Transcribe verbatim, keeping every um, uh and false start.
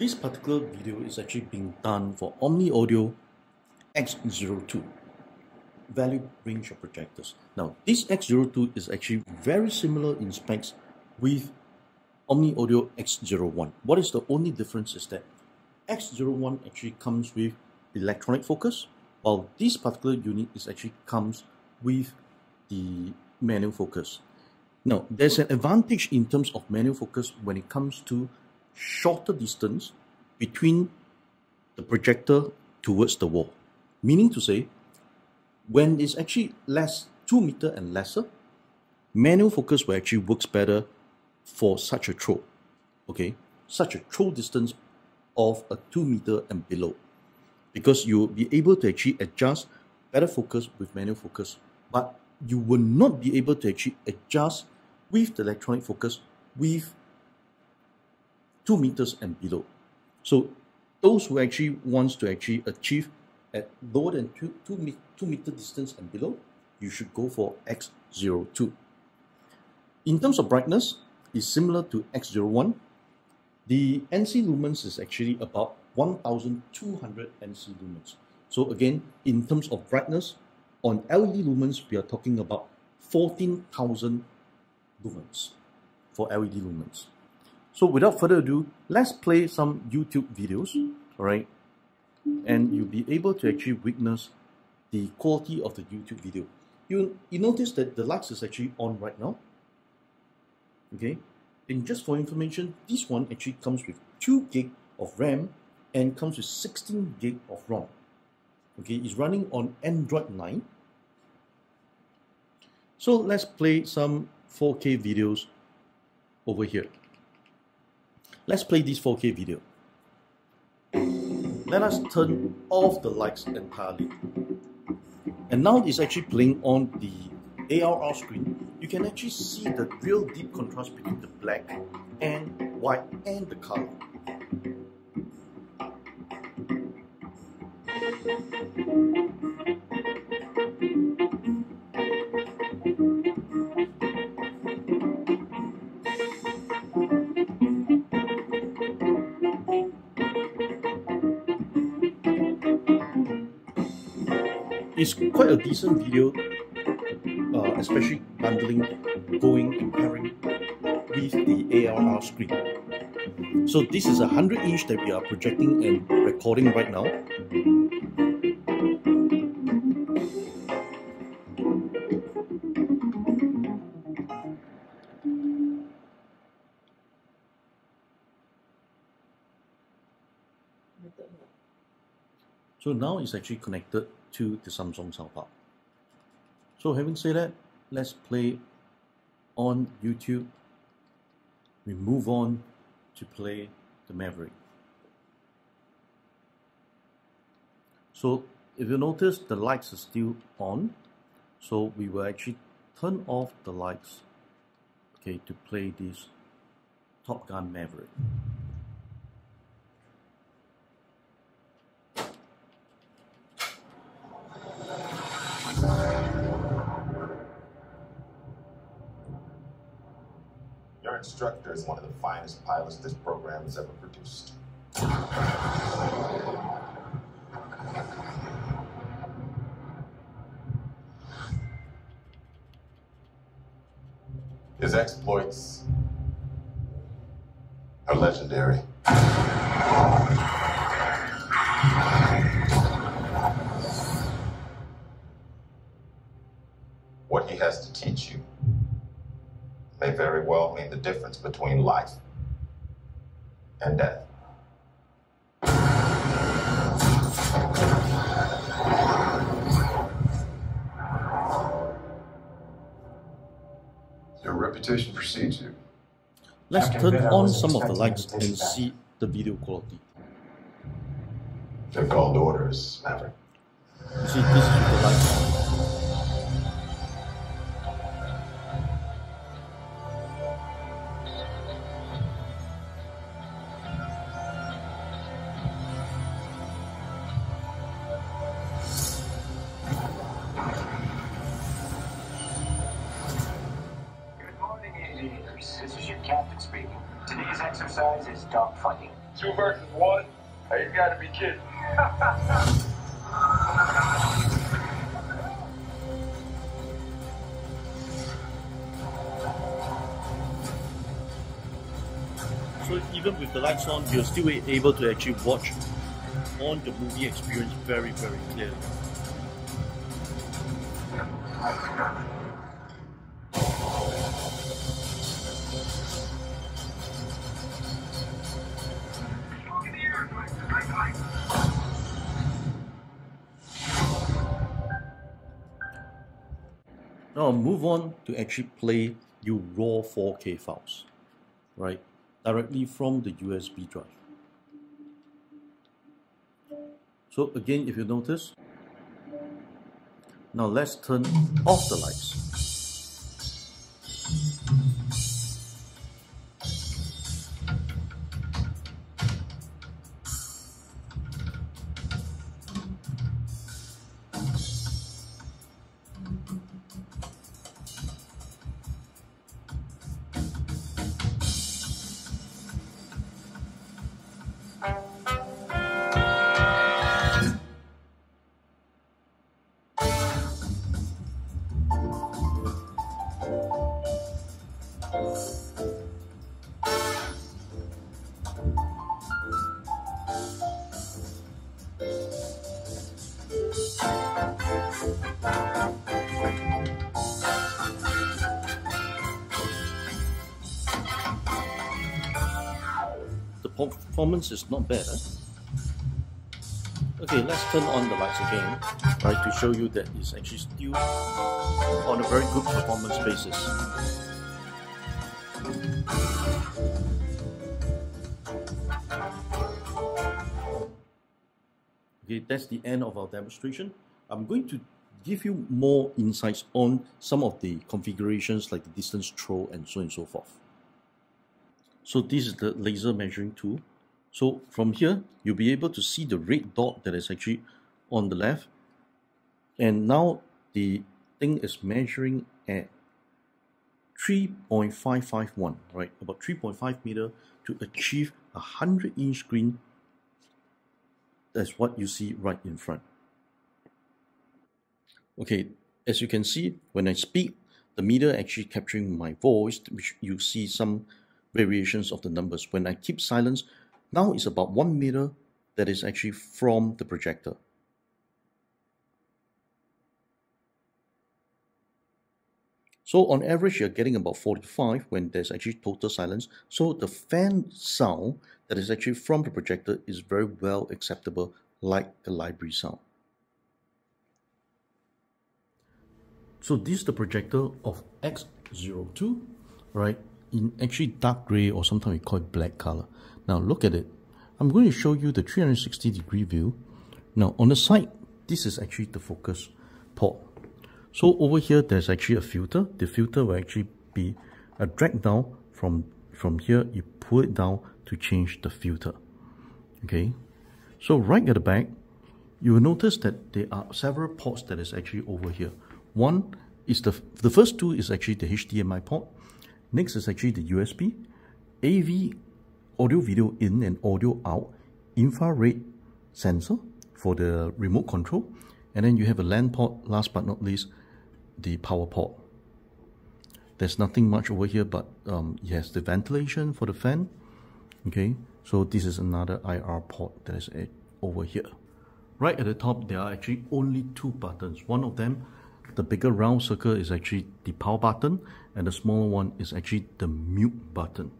This particular video is actually being done for Omni Audio X zero two value range of projectors. Now, this X zero two is actually very similar in specs with Omni Audio X zero one. What is the only difference is that X zero one actually comes with electronic focus, while this particular unit is actually comes with the manual focus. Now, there's an advantage in terms of manual focus when it comes to shorter distance between the projector towards the wall. Meaning to say, when it's actually less two meter and lesser, manual focus will actually works better for such a throw. Okay, such a throw distance of a two meter and below, because you will be able to actually adjust better focus with manual focus, but you will not be able to actually adjust with the electronic focus with two meters and below. So those who actually wants to actually achieve at lower than two, two, two meter distance and below, you should go for X zero two. In terms of brightness, it's similar to X zero one. The N C lumens is actually about one thousand two hundred N C lumens. So again, in terms of brightness, on L E D lumens, we are talking about fourteen thousand lumens for L E D lumens. So without further ado, let's play some YouTube videos, all right? And you'll be able to actually witness the quality of the YouTube video. You, you notice that the lights is actually on right now, okay? And just for information, this one actually comes with two gig of RAM and comes with sixteen gig of ROM. Okay, it's running on Android nine. So let's play some four K videos over here. Let's play this four K video. Let us turn off the lights entirely. And now it's actually playing on the A R R screen. You can actually see the real deep contrast between the black and white and the color. It's quite a decent video, uh, especially bundling, going and pairing with the A R R screen. So this is a one hundred inch that we are projecting and recording right now. So now it's actually connected to the Samsung soundbar. So having said that, let's play on YouTube. We move on to play the Maverick. So if you notice, the lights are still on. So we will actually turn off the lights, okay, to play this Top Gun Maverick. Your instructor is one of the finest pilots this program has ever produced. His exploits are legendary. What he has to teach you may very well mean the difference between life and death. Your reputation precedes you. Let's turn on some of the lights and see the video quality. They're called orders, Maverick. You see, this is the lights. This is your captain speaking. Today's exercise is dogfighting. Super. versus one? Hey, you gotta be kidding. So even with the lights on, you're still able to actually watch on the movie experience very, very clearly. Now move on to actually play your raw four K files, right, directly from the U S B drive. So again, if you notice, now let's turn off the lights. Performance is not bad. Eh? Okay, let's turn on the lights again, right, to show you that it's actually still on a very good performance basis. Okay, that's the end of our demonstration. I'm going to give you more insights on some of the configurations like the distance throw and so on and so forth. So this is the laser measuring tool. So from here, you'll be able to see the red dot that is actually on the left. And now the thing is measuring at three point five five one, right? About three point five meter to achieve a one hundred inch screen. That's what you see right in front. Okay, as you can see, when I speak, the meter actually capturing my voice, which you see some variations of the numbers. When I keep silence, now it's about one meter that is actually from the projector. So on average, you're getting about forty-five when there's actually total silence. So the fan sound that is actually from the projector is very well acceptable, like the library sound. So this is the projector of X zero two, right? In actually dark grey, or sometimes we call it black color. Now look at it. I'm going to show you the three sixty degree view. Now on the side, this is actually the focus port. So over here, there's actually a filter. The filter will actually be a drag down from, from here. You pull it down to change the filter. Okay. So right at the back, you will notice that there are several ports that is actually over here. One is the, the first two is actually the H D M I port. Next is actually the U S B, A V, audio video in and audio out, infrared sensor for the remote control, and then you have a LAN port, last but not least, the power port. There's nothing much over here, but um, it has the ventilation for the fan. Okay, so this is another I R port that is over here. Right at the top, there are actually only two buttons. One of them, the bigger round circle, is actually the power button, and the smaller one is actually the mute button.